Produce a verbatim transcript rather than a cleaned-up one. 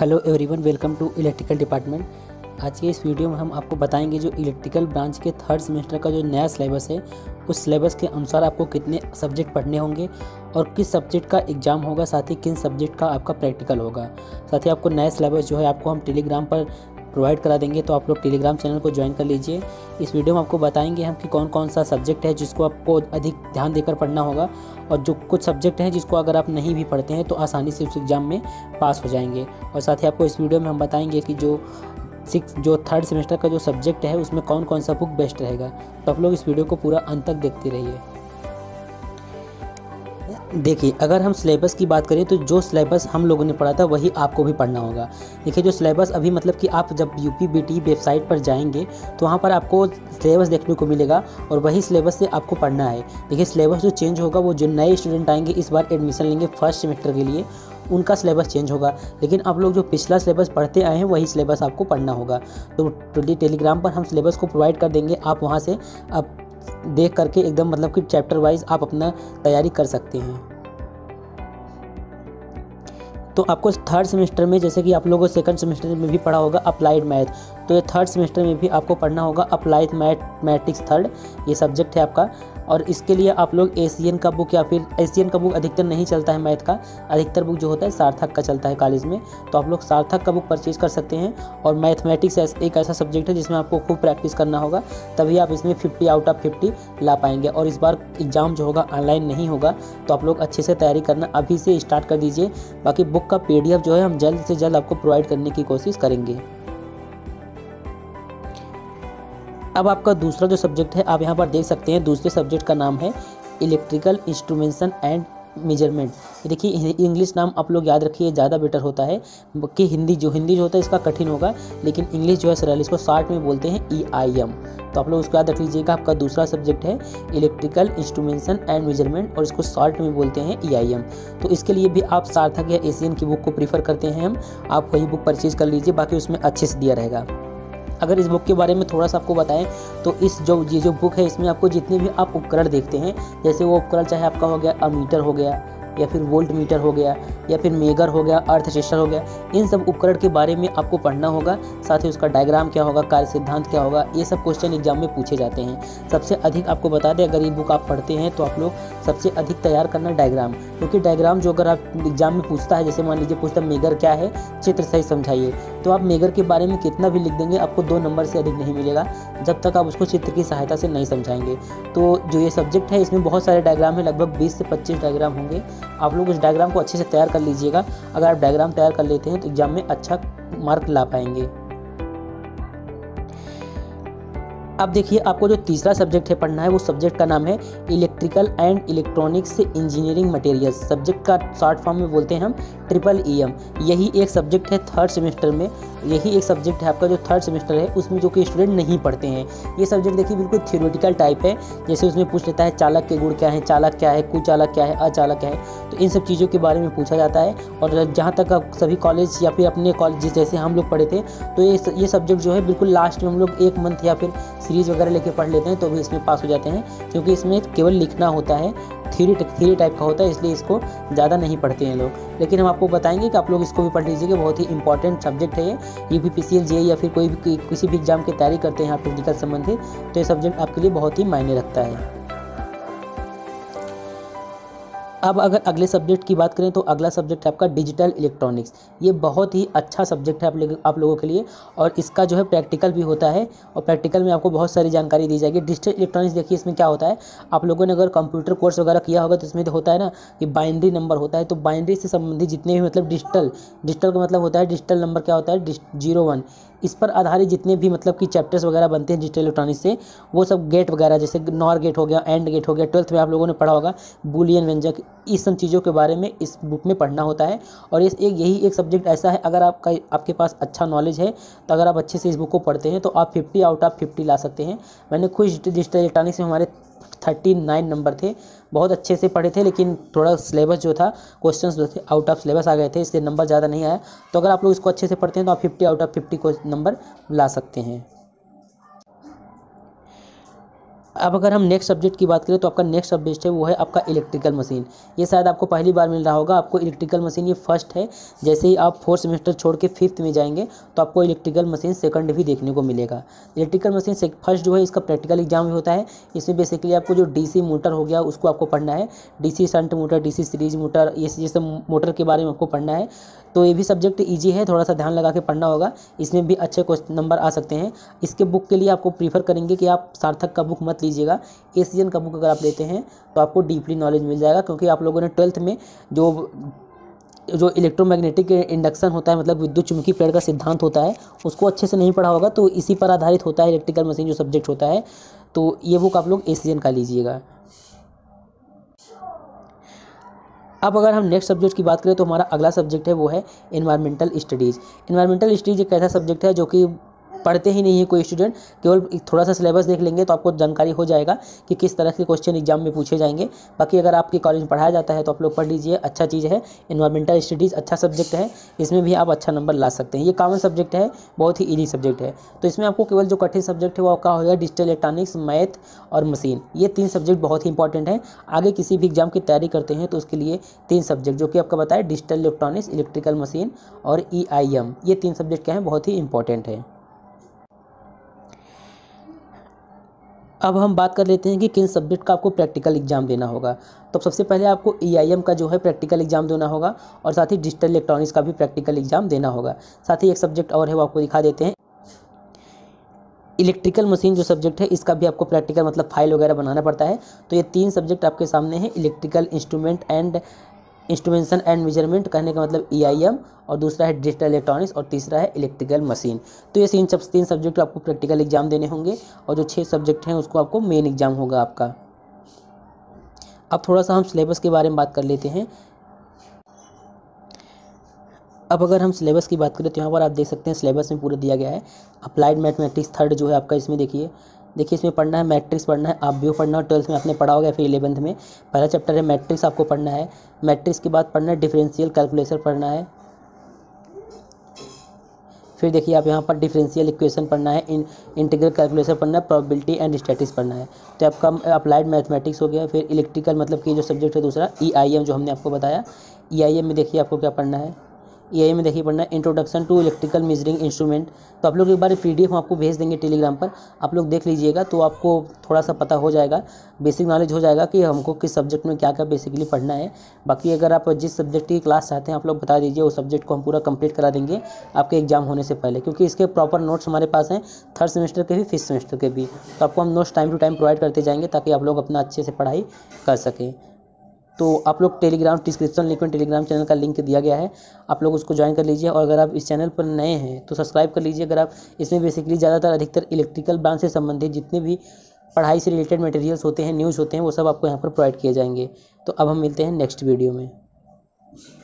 Hello everyone, welcome to electrical department. आज के इस वीडियो में हम आपको बताएंगे जो इलेक्ट्रिकल ब्रांच के थर्ड सेमेस्टर का जो नया सिलेबस है, उस सिलेबस के अनुसार आपको कितने सब्जेक्ट पढ़ने होंगे और किस सब्जेक्ट का एग्ज़ाम होगा, साथ ही किन सब्जेक्ट का आपका प्रैक्टिकल होगा। साथ ही आपको नया सिलेबस जो है आपको हम टेलीग्राम पर प्रोवाइड करा देंगे, तो आप लोग टेलीग्राम चैनल को ज्वाइन कर लीजिए। इस वीडियो में आपको बताएंगे हम कि कौन कौन सा सब्जेक्ट है जिसको आपको अधिक ध्यान देकर पढ़ना होगा, और जो कुछ सब्जेक्ट हैं जिसको अगर आप नहीं भी पढ़ते हैं तो आसानी से उस एग्ज़ाम में पास हो जाएंगे। और साथ ही आपको इस वीडियो में हम बताएंगे कि जो सिक्स जो थर्ड सेमेस्टर का जो सब्जेक्ट है उसमें कौन कौन सा बुक बेस्ट रहेगा। तो आप लोग इस वीडियो को पूरा अंत तक देखते रहिए। देखिए, अगर हम सिलेबस की बात करें तो जो सिलेबस हम लोगों ने पढ़ा था वही आपको भी पढ़ना होगा। देखिए, जो सिलेबस अभी मतलब कि आप जब यूपीबीटी वेबसाइट पर जाएंगे तो वहाँ पर आपको सिलेबस देखने को मिलेगा और वही सिलेबस से आपको पढ़ना है। देखिए, सिलेबस जो चेंज होगा वो जो नए स्टूडेंट आएंगे इस बार एडमिशन लेंगे फर्स्ट सेमेस्टर के लिए, उनका सिलेबस चेंज होगा, लेकिन आप लोग जो पिछला सिलेबस पढ़ते आए हैं वही सिलेबस आपको पढ़ना होगा। तो टेलीग्राम पर हम सिलेबस को प्रोवाइड कर देंगे, आप वहाँ से आप देख करके एकदम मतलब कि चैप्टर वाइज आप अपना तैयारी कर सकते हैं। तो आपको थर्ड सेमेस्टर में, जैसे कि आप लोगों को सेकंड सेमेस्टर में भी पढ़ा होगा अप्लाइड मैथ, तो ये थर्ड सेमेस्टर में भी आपको पढ़ना होगा अप्लाइड मैथमेटिक्स थर्ड, ये सब्जेक्ट है आपका। और इसके लिए आप लोग एशियन का बुक या फिर एशियन का बुक अधिकतर नहीं चलता है मैथ का, अधिकतर बुक जो होता है सार्थक का चलता है कॉलेज में, तो आप लोग सार्थक का बुक परचेज़ कर सकते हैं। और मैथमेटिक्स एक ऐसा सब्जेक्ट है जिसमें आपको खूब प्रैक्टिस करना होगा, तभी आप इसमें फिफ्टी आउट ऑफ फिफ्टी ला पाएंगे। और इस बार एग्ज़ाम जो होगा ऑनलाइन नहीं होगा, तो आप लोग अच्छे से तैयारी करना अभी से स्टार्ट कर दीजिए। बाकी बुक का पी डी एफ जो है हम जल्द से जल्द आपको प्रोवाइड करने की कोशिश करेंगे। अब आपका दूसरा जो सब्जेक्ट है आप यहाँ पर देख सकते हैं, दूसरे सब्जेक्ट का नाम है इलेक्ट्रिकल इंस्ट्रूमेंटेशन एंड मेजरमेंट। देखिए, इंग्लिश नाम आप लोग याद रखिए ज़्यादा बेटर होता है कि हिंदी जो हिंदी जो होता है इसका कठिन होगा, लेकिन इंग्लिश जो है सरल, इसको शॉर्ट में बोलते हैं ई आई एम। तो आप लोग उसको याद रख लीजिएगा। आपका दूसरा सब्जेक्ट है इलेक्ट्रिकल इंस्ट्रूमेंटेशन एंड मेजरमेंट और इसको शॉर्ट में बोलते हैं ई आई एम। तो इसके लिए भी आप सार्थक या एशियन की बुक को प्रीफर करते हैं हम, आप वही बुक परचेज़ कर लीजिए, बाकी उसमें अच्छे से दिया रहेगा। अगर इस बुक के बारे में थोड़ा सा आपको बताएं तो इस जो ये जो बुक है इसमें आपको जितने भी आप उपकरण देखते हैं, जैसे वो उपकरण चाहे आपका हो गया अमीटर हो गया या फिर वोल्ट मीटर हो गया या फिर मेगर हो गया, अर्थ स्टेशन हो गया, इन सब उपकरण के बारे में आपको पढ़ना होगा। साथ ही उसका डायग्राम क्या होगा, कार्य सिद्धांत क्या होगा, ये सब क्वेश्चन एग्जाम में पूछे जाते हैं। सबसे अधिक आपको बता दें, अगर ये बुक आप पढ़ते हैं तो आप लोग सबसे अधिक तैयार करना डायग्राम, क्योंकि डायग्राम जो अगर आप एग्जाम में पूछता है, जैसे मान लीजिए पूछता है मेगर क्या है, चित्र सही समझाइए, तो आप मेगर के बारे में कितना भी लिख देंगे आपको दो नंबर से अधिक नहीं मिलेगा जब तक आप उसको चित्र की सहायता से नहीं समझाएंगे। तो जो ये सब्जेक्ट है इसमें बहुत सारे डायग्राम है, लगभग बीस से पच्चीस डायग्राम होंगे। आप लोग उस डायग्राम को अच्छे से तैयार कर लीजिएगा। अगर आप डायग्राम तैयार कर लेते हैं तो एग्जाम में अच्छा मार्क ला पाएंगे। अब देखिए, आपको जो तीसरा सब्जेक्ट है पढ़ना है, वो सब्जेक्ट का नाम है इलेक्ट्रिकल एंड इलेक्ट्रॉनिक्स से इंजीनियरिंग मटेरियल्स। सब्जेक्ट का शॉर्ट फॉर्म में बोलते हैं हम ट्रिपल ई एम। यही एक सब्जेक्ट है थर्ड सेमेस्टर में, यही एक सब्जेक्ट है आपका जो थर्ड सेमेस्टर है उसमें, जो कि स्टूडेंट नहीं पढ़ते हैं। ये सब्जेक्ट देखिए बिल्कुल थियोरेटिकल टाइप है, जैसे उसमें पूछ लेता है चालक के गुण क्या है, चालक क्या है, कुचालक क्या है, अचालक क्या है, तो इन सब चीज़ों के बारे में पूछा जाता है। और जहाँ तक आप सभी कॉलेज या फिर अपने कॉलेज जैसे हम लोग पढ़े थे, तो ये ये सब्जेक्ट जो है बिल्कुल लास्ट में हम लोग एक मंथ या फिर सीरीज़ वगैरह लेके पढ़ लेते हैं तो भी इसमें पास हो जाते हैं, क्योंकि इसमें केवल लिखना होता है, थ्योरी थ्योरी टाइप का होता है, इसलिए इसको ज़्यादा नहीं पढ़ते हैं लोग। लेकिन हम आपको बताएंगे कि आप लोग इसको भी पढ़ लीजिएगा, बहुत ही इंपॉर्टेंट सब्जेक्ट है ये। यूपीपीसीएल जे या फिर कोई भी किसी भी एग्जाम की तैयारी करते हैं आप टेक्निकल संबंधित, तो ये सब्जेक्ट आपके लिए बहुत ही मायने रखता है। अब अगर अगले सब्जेक्ट की बात करें तो अगला सब्जेक्ट है आपका डिजिटल इलेक्ट्रॉनिक्स। ये बहुत ही अच्छा सब्जेक्ट है आप लोग आप लोगों के लिए, और इसका जो है प्रैक्टिकल भी होता है, और प्रैक्टिकल में आपको बहुत सारी जानकारी दी जाएगी। डिजिटल इलेक्ट्रॉनिक्स देखिए इसमें क्या होता है, आप लोगों ने अगर कंप्यूटर कोर्स वगैरह किया होगा तो इसमें होता है ना कि बाइनरी नंबर होता है, तो बाइनरी से संबंधित जितने भी मतलब डिजिटल डिजिटल का मतलब होता है डिजिटल नंबर क्या होता है जीरो वन, इस पर आधारित जितने भी मतलब कि चैप्टर्स वगैरह बनते हैं डिजिटल इलेक्ट्रॉनिक्स से, वो सब गेट वगैरह जैसे नॉर गेट हो गया, एंड गेट हो गया, ट्वेल्थ में आप लोगों ने पढ़ा होगा बुलियन व्यंजक, इस सब चीज़ों के बारे में इस बुक में पढ़ना होता है। और इस एक यही एक सब्जेक्ट ऐसा है, अगर आपका आपके पास अच्छा नॉलेज है तो अगर आप अच्छे से इस बुक को पढ़ते हैं तो आप फिफ्टी आउट ऑफ फिफ्टी ला सकते हैं। मैंने कुछ डिजिटल इलेक्ट्रॉनिक्स में हमारे थर्टी नाइन नंबर थे, बहुत अच्छे से पढ़े थे, लेकिन थोड़ा सिलेबस जो था क्वेश्चंस जो थे आउट ऑफ सिलेबस आ गए थे, इसलिए नंबर ज़्यादा नहीं आया। तो अगर आप लोग इसको अच्छे से पढ़ते हैं तो आप फिफ्टी आउट ऑफ फिफ्टी को नंबर ला सकते हैं। अब अगर हम नेक्स्ट सब्जेक्ट की बात करें तो आपका नेक्स्ट सब्जेक्ट है वो है आपका इलेक्ट्रिकल मशीन। ये शायद आपको पहली बार मिल रहा होगा। आपको इलेक्ट्रिकल मशीन ये फर्स्ट है। जैसे ही आप फोर्थ सेमेस्टर छोड़ के फिफ्थ में जाएंगे तो आपको इलेक्ट्रिकल मशीन सेकंड भी देखने को मिलेगा। इलेक्ट्रिकल मशीन फर्स्ट जो है इसका प्रैक्टिकल एग्जाम भी होता है। इसमें बेसिकली आपको जो डी सी मोटर हो गया उसको आपको पढ़ना है, D C shunt motor, D C series motor, ये जैसे मोटर के बारे में आपको पढ़ना है। तो ये भी सब्जेक्ट ईजी है, थोड़ा सा ध्यान लगा के पढ़ना होगा। इसमें भी अच्छे क्वेश्चन नंबर आ सकते हैं। इसके बुक के लिए आपको प्रीफर करेंगे कि आप सार्थक का बुक मत लीजिएगा। एशियन का बुक अगर आप लेते हैं तो आपको डीपली नॉलेज मिल जाएगा, क्योंकि आप लोगों ने ट्वेल्थ में जो जो इलेक्ट्रोमैग्नेटिक इंडक्शन होता है, मतलब विद्युत चुम्बकीय प्रेरण का सिद्धांत होता है, उसको अच्छे से नहीं पढ़ा होगा। तो इसी पर आधारित होता है इलेक्ट्रिकल मशीन जो सब्जेक्ट होता है। तो ये बुक आप लोग एशियन का लीजिएगा। अब अगर हम नेक्स्ट सब्जेक्ट की बात करें तो हमारा अगला सब्जेक्ट है वो है एनवायरमेंटल स्टडीज़। एनवायरमेंटल स्टडीज़ एक ऐसा सब्जेक्ट है जो कि पढ़ते ही नहीं है कोई स्टूडेंट, केवल थोड़ा सा सिलेबस देख लेंगे तो आपको जानकारी हो जाएगा कि किस तरह के क्वेश्चन एग्जाम में पूछे जाएंगे। बाकी अगर आपके कॉलेज में पढ़ाया जाता है तो आप लोग पढ़ लीजिए, अच्छा चीज़ है। एनवायरमेंटल स्टडीज़ अच्छा सब्जेक्ट है, इसमें भी आप अच्छा नंबर ला सकते हैं। ये कॉमन सब्जेक्ट है, बहुत ही ईजी सब्जेक्ट है। तो इसमें आपको केवल जो कठिन सब्जेक्ट है वो आपका होगा डिजिटल इलेक्ट्रॉनिक्स, मैथ और मशीन। ये तीन सब्जेक्ट बहुत ही इंपॉर्टेंट है। आगे किसी भी एग्जाम की तैयारी करते हैं तो उसके लिए तीन सब्जेक्ट जो कि आपका बताया डिजिटल इलेक्ट्रॉनिक्स, इलेक्ट्रिकल मशीन और ई आई एम, ये तीन सब्जेक्ट क्या है बहुत ही इंपॉर्टेंट है। अब हम बात कर लेते हैं कि किन सब्जेक्ट का आपको प्रैक्टिकल एग्जाम देना होगा। तो सबसे पहले आपको ई आई एम का जो है प्रैक्टिकल एग्जाम देना होगा और साथ ही डिजिटल इलेक्ट्रॉनिक्स का भी प्रैक्टिकल एग्जाम देना होगा। साथ ही एक सब्जेक्ट और है वो आपको दिखा देते हैं, इलेक्ट्रिकल मशीन जो सब्जेक्ट है इसका भी आपको प्रैक्टिकल मतलब फाइल वगैरह बनाना पड़ता है। तो ये तीन सब्जेक्ट आपके सामने हैं, electrical instrument and instrumentation and measurement, कहने का मतलब ई आई एम, और दूसरा है डिजिटल इलेक्ट्रॉनिक्स और तीसरा है इलेक्ट्रिकल मशीन। तो ये तीन सब तीन सब्जेक्ट आपको प्रैक्टिकल एग्जाम देने होंगे और जो छः सब्जेक्ट हैं उसको आपको मेन एग्जाम होगा आपका। अब थोड़ा सा हम सिलेबस के बारे में बात कर लेते हैं। अब अगर हम सिलेबस की बात करें तो यहाँ पर आप देख सकते हैं सिलेबस में पूरा दिया गया है। अप्लाइड मैथमेटिक्स थर्ड जो है आपका, इसमें देखिए देखिए इसमें पढ़ना है, मैट्रिक्स पढ़ना है, आप भी पढ़ना है, ट्वेल्थ में आपने पढ़ा होगा, फिर इलेवंथ में पहला चैप्टर है मैट्रिक्स आपको पढ़ना है। मैट्रिक्स के बाद पढ़ना है डिफरेंशियल कैलकुलेशन पढ़ना है, फिर देखिए आप यहाँ पर डिफरेंशियल इक्वेशन पढ़ना है, इन इंटीग्रल कैलकुलेशन पढ़ना है, प्रोबेबिलिटी एंड स्टैटिस्टिक्स पढ़ना है। तो आपका अप्लाइड मैथमेटिक्स हो गया। फिर इलेक्ट्रिकल मतलब कि जो सब्जेक्ट है दूसरा ई आई एम जो हमने आपको बताया, ई आई एम में देखिए आपको क्या पढ़ना है, ई आई एम में देखिए पढ़ना है introduction to electrical measuring instrument. तो आप लोग एक बार पीडीएफ आपको भेज देंगे टेलीग्राम पर, आप लोग देख लीजिएगा। तो आपको थोड़ा सा पता हो जाएगा, बेसिक नॉलेज हो जाएगा कि हमको किस सब्जेक्ट में क्या क्या बेसिकली पढ़ना है। बाकी अगर आप जिस सब्जेक्ट की क्लास चाहते हैं आप लोग बता दीजिए, उस सब्जेक्ट को हम पूरा कंप्लीट करा देंगे आपके एग्जाम होने से पहले, क्योंकि इसके प्रॉपर नोट्स हमारे पास हैं थर्ड सेमेस्टर के भी, फिफ्थ सेमेस्टर के भी। तो आपको हम notes time to time provide करते जाएंगे ताकि आप लोग अपना अच्छे से पढ़ाई कर सकें। तो आप लोग टेलीग्राम डिस्क्रिप्शन लिंक में टेलीग्राम चैनल का लिंक दिया गया है, आप लोग उसको ज्वाइन कर लीजिए। और अगर आप इस चैनल पर नए हैं तो सब्सक्राइब कर लीजिए। अगर आप इसमें बेसिकली ज़्यादातर अधिकतर इलेक्ट्रिकल ब्रांच से संबंधित जितने भी पढ़ाई से रिलेटेड मटेरियल्स होते हैं, न्यूज़ होते हैं, वो सब आपको यहाँ पर प्रोवाइड किए जाएंगे। तो अब हम मिलते हैं नेक्स्ट वीडियो में।